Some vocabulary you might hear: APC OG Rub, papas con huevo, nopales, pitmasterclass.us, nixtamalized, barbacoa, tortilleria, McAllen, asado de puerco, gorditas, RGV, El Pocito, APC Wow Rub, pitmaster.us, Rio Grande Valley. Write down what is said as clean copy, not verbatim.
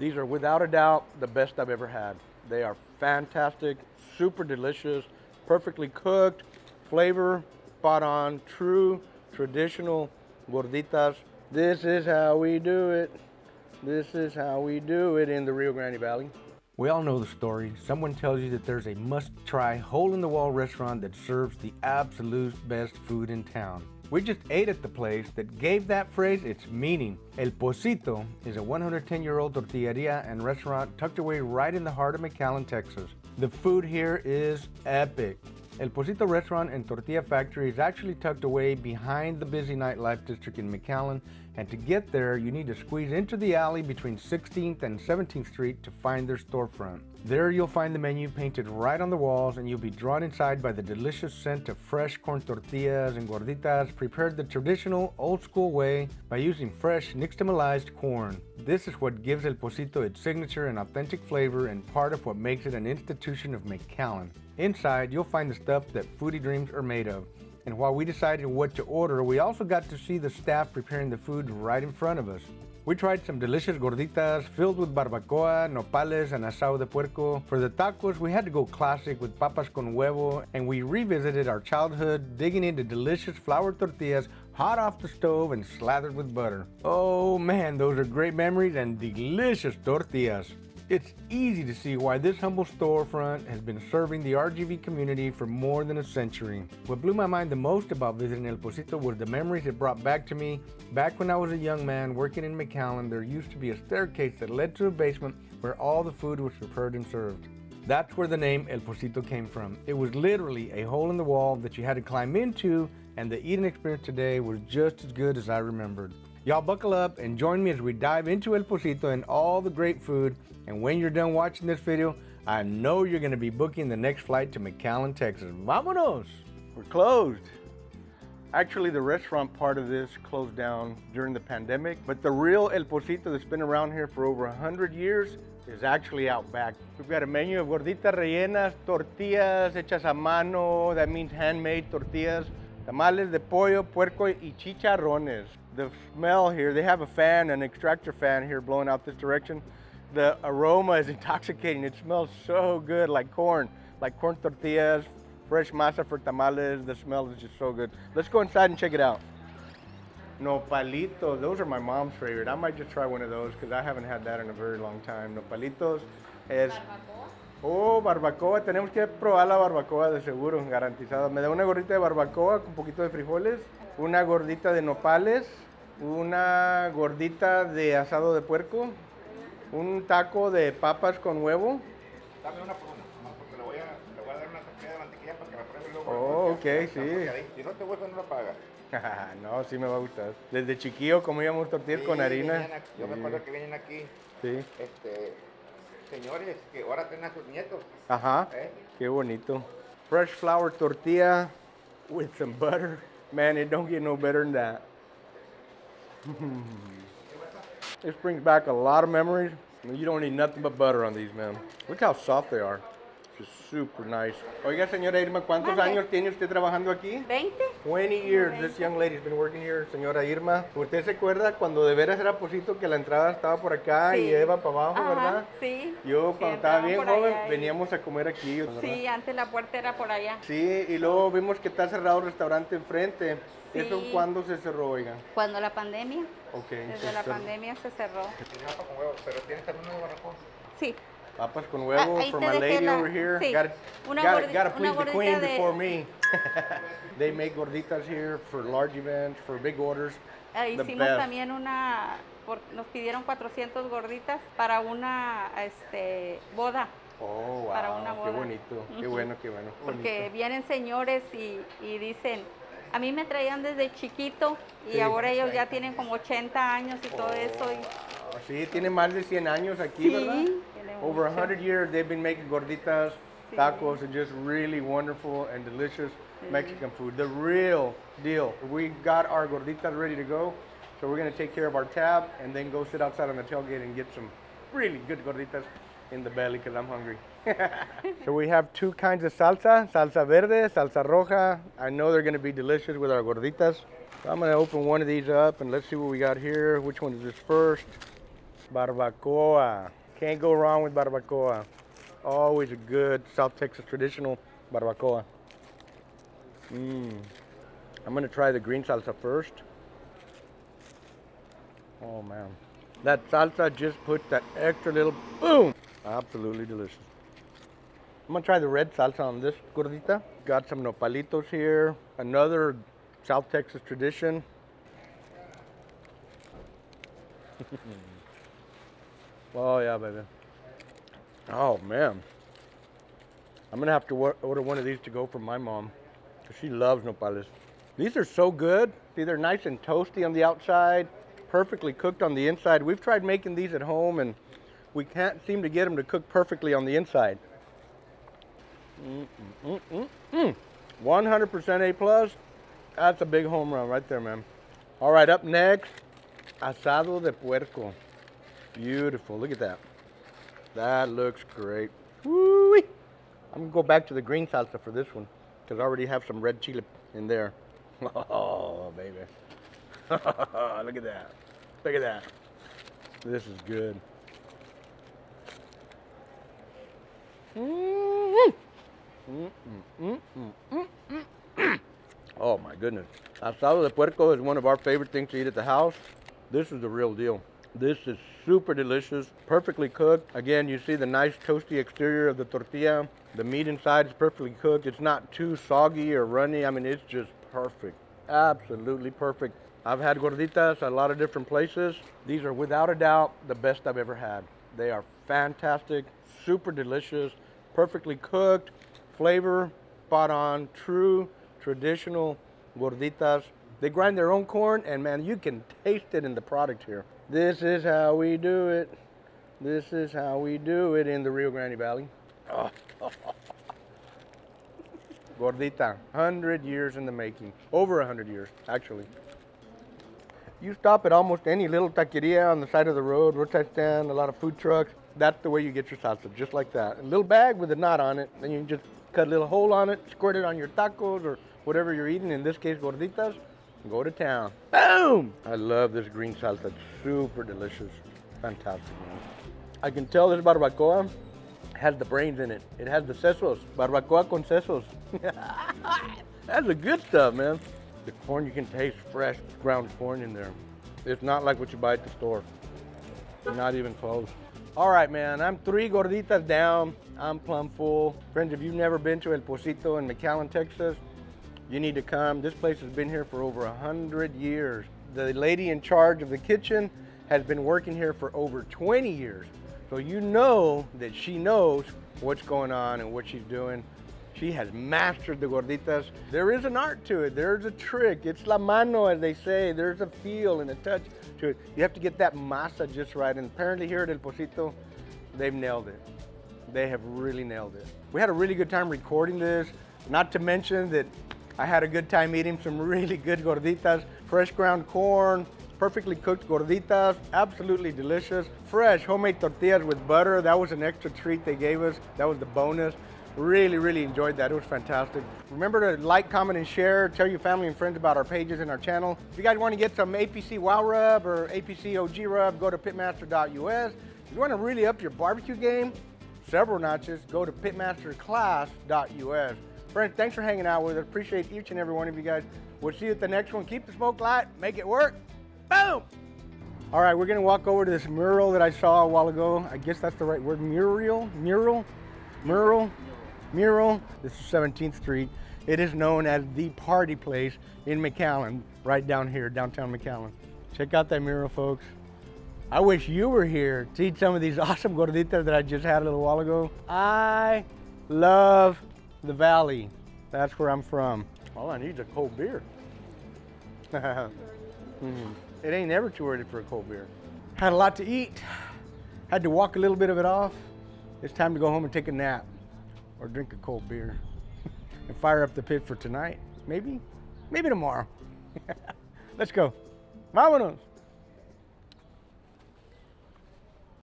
These are without a doubt the best I've ever had. They are fantastic, super delicious, perfectly cooked, flavor, spot on, true traditional gorditas. This is how we do it. This is how we do it in the Rio Grande Valley. We all know the story. Someone tells you that there's a must-try hole-in-the-wall restaurant that serves the absolute best food in town. We just ate at the place that gave that phrase its meaning. El Pocito is a 110-year-old tortilleria and restaurant tucked away right in the heart of McAllen, Texas. The food here is epic. El Pocito Restaurant and Tortilla Factory is actually tucked away behind the busy nightlife district in McAllen, and to get there, you need to squeeze into the alley between 16th and 17th Street to find their storefront. There you'll find the menu painted right on the walls, and you'll be drawn inside by the delicious scent of fresh corn tortillas and gorditas prepared the traditional, old-school way by using fresh, nixtamalized corn. This is what gives El Pocito its signature and authentic flavor and part of what makes it an institution of McAllen. Inside, you'll find the stuff that foodie dreams are made of. And while we decided what to order, we also got to see the staff preparing the food right in front of us. We tried some delicious gorditas filled with barbacoa, nopales, and asado de puerco. For the tacos, we had to go classic with papas con huevo, and we revisited our childhood, digging into delicious flour tortillas hot off the stove and slathered with butter. Oh man, those are great memories and delicious tortillas. It's easy to see why this humble storefront has been serving the RGV community for more than a century. What blew my mind the most about visiting El Pocito was the memories it brought back to me. Back when I was a young man working in McAllen, there used to be a staircase that led to a basement where all the food was prepared and served. That's where the name El Pocito came from. It was literally a hole in the wall that you had to climb into, and the eating experience today was just as good as I remembered. Y'all buckle up and join me as we dive into El Pocito and all the great food. And when you're done watching this video, I know you're gonna be booking the next flight to McAllen, Texas. Vámonos! We're closed. Actually, the restaurant part of this closed down during the pandemic, but the real El Pocito that's been around here for over 100 years is actually out back. We've got a menu of gorditas rellenas, tortillas hechas a mano, that means handmade tortillas, tamales de pollo, puerco, y chicharrones. The smell here, they have a fan, an extractor fan here blowing out this direction. The aroma is intoxicating. It smells so good, like corn tortillas, fresh masa for tamales. The smell is just so good. Let's go inside and check it out. Nopalitos, those are my mom's favorite. I might just try one of those because I haven't had that in a very long time. Nopalitos es... Oh, barbacoa. Tenemos que probar la barbacoa de seguro, garantizada. Me da una gordita de barbacoa con un poquito de frijoles, una gordita de nopales, una gordita de asado de puerco, un taco de papas con huevo. Dame una por una, nomás porque le voy a dar una tortilla de mantequilla para que la pruebe luego. Oh, ok, sí. Si no te gusta, no la pagas. No, sí me va a gustar. Desde chiquillo comíamos tortillas con harina. Yo me acuerdo que vienen aquí. Sí. Señores que ahora tienen a sus nietos. Ajá, qué bonito. Fresh flour tortilla with some butter. Man, it don't get no better than that. This brings back a lot of memories. You don't need nothing but butter on these, man. Look how soft they are. Just super nice. Oiga, señora Irma, ¿cuántos años tiene usted trabajando aquí? 20. 20 years. 20. This young lady's been working here, señora Irma. ¿Usted se acuerda cuando de veras era Pocito que la entrada estaba por acá sí. Y Eva para abajo, ajá, ¿verdad? Sí. Yo cuando estaba bien joven veníamos a comer aquí, ¿verdad? Sí, antes la puerta era por allá. Sí, y luego vimos que está cerrado el restaurante enfrente. Sí. ¿Eso cuándo se cerró, oiga? Cuando la pandemia. Okay. Desde la pandemia se cerró. Pero tiene también un barracón. Sí. Papas con huevo for my lady over here. Sí. Gotta please the queen before me. They make gorditas here for large events, for big orders. Hicimos también una, nos pidieron 400 gorditas para una boda. Oh, wow, para una boda. Qué bonito, qué bueno, qué bueno. Porque bonito. Vienen señores y dicen, a mí me traían desde chiquito y sí, ahora ellos ya tienen como 80 años y todo eso. Sí, tienen más de 100 años aquí, sí. ¿Verdad? Over 100 years, they've been making gorditas, tacos, and just really wonderful and delicious Mexican food. The real deal. We got our gorditas ready to go, so we're going to take care of our tab and then go sit outside on the tailgate and get some really good gorditas in the belly because I'm hungry. So we have two kinds of salsa, salsa verde, salsa roja. I know they're going to be delicious with our gorditas. So I'm going to open one of these up and let's see what we got here. Which one is this first? barbacoa. Can't go wrong with barbacoa. Always a good South Texas traditional barbacoa. I'm gonna try the green salsa first. Oh man, that salsa just put that extra little boom. Absolutely delicious. I'm gonna try the red salsa on this gordita. Got some nopalitos here. Another South Texas tradition. Oh yeah, baby. Oh man, I'm gonna have to order one of these to go for my mom, cause she loves nopales. These are so good. See, they're nice and toasty on the outside, perfectly cooked on the inside. We've tried making these at home and we can't seem to get them to cook perfectly on the inside. 100% A+. That's a big home run right there, man. All right, up next, asado de puerco. Beautiful, look at that. That looks great. Woo-wee. I'm gonna go back to the green salsa for this one because I already have some red chile in there. Oh, baby. Look at that. Look at that. This is good. Oh my goodness. Asado de puerco is one of our favorite things to eat at the house. This is the real deal. This is super delicious, perfectly cooked. Again, you see the nice toasty exterior of the tortilla. The meat inside is perfectly cooked. It's not too soggy or runny. I mean, it's just perfect, absolutely perfect. I've had gorditas at a lot of different places. These are without a doubt the best I've ever had. They are fantastic, super delicious, perfectly cooked, flavor, spot on, true traditional gorditas. They grind their own corn, and man, you can taste it in the product here. This is how we do it. This is how we do it in the Rio Grande Valley. Oh. Gordita, 100 years in the making. Over 100 years, actually. You stop at almost any little taqueria on the side of the road, roadside stand, a lot of food trucks. That's the way you get your salsa, just like that. A little bag with a knot on it, and you can just cut a little hole on it, squirt it on your tacos or whatever you're eating, in this case gorditas, go to town. Boom! I love this green salsa, it's super delicious. Fantastic, man. I can tell this barbacoa has the brains in it. It has the sesos, barbacoa con sesos. That's the good stuff, man. The corn, you can taste fresh ground corn in there. It's not like what you buy at the store. Not even close. All right, man, I'm 3 gorditas down. I'm plumb full. Friends, if you've never been to El Pocito in McAllen, Texas, you need to come. This place has been here for over 100 years. The lady in charge of the kitchen has been working here for over 20 years. So you know that she knows what's going on and what she's doing. She has mastered the gorditas. There is an art to it. There's a trick. It's la mano, as they say. There's a feel and a touch to it. You have to get that masa just right. And apparently here at El Pocito, they've nailed it. They have really nailed it. We had a really good time recording this, not to mention that I had a good time eating some really good gorditas, fresh ground corn, perfectly cooked gorditas, absolutely delicious. Fresh homemade tortillas with butter. That was an extra treat they gave us. That was the bonus. Really, really enjoyed that. It was fantastic. Remember to like, comment, and share. Tell your family and friends about our pages and our channel. If you guys want to get some APC Wow Rub or APC OG Rub, go to pitmaster.us. If you want to really up your barbecue game, several notches, go to pitmasterclass.us. Friends, thanks for hanging out with us. Appreciate each and every one of you guys. We'll see you at the next one. Keep the smoke light. Make it work. Boom! All right, we're gonna walk over to this mural that I saw a while ago. I guess that's the right word, mural. This is 17th Street. It is known as the party place in McAllen, right down here, downtown McAllen. Check out that mural, folks. I wish you were here to eat some of these awesome gorditas that I just had a little while ago. I love the valley. That's where I'm from. All I need is a cold beer. It ain't ever too early for a cold beer. Had a lot to eat. Had to walk a little bit of it off. It's time to go home and take a nap or drink a cold beer and fire up the pit for tonight. Maybe tomorrow. Let's go. Vámonos.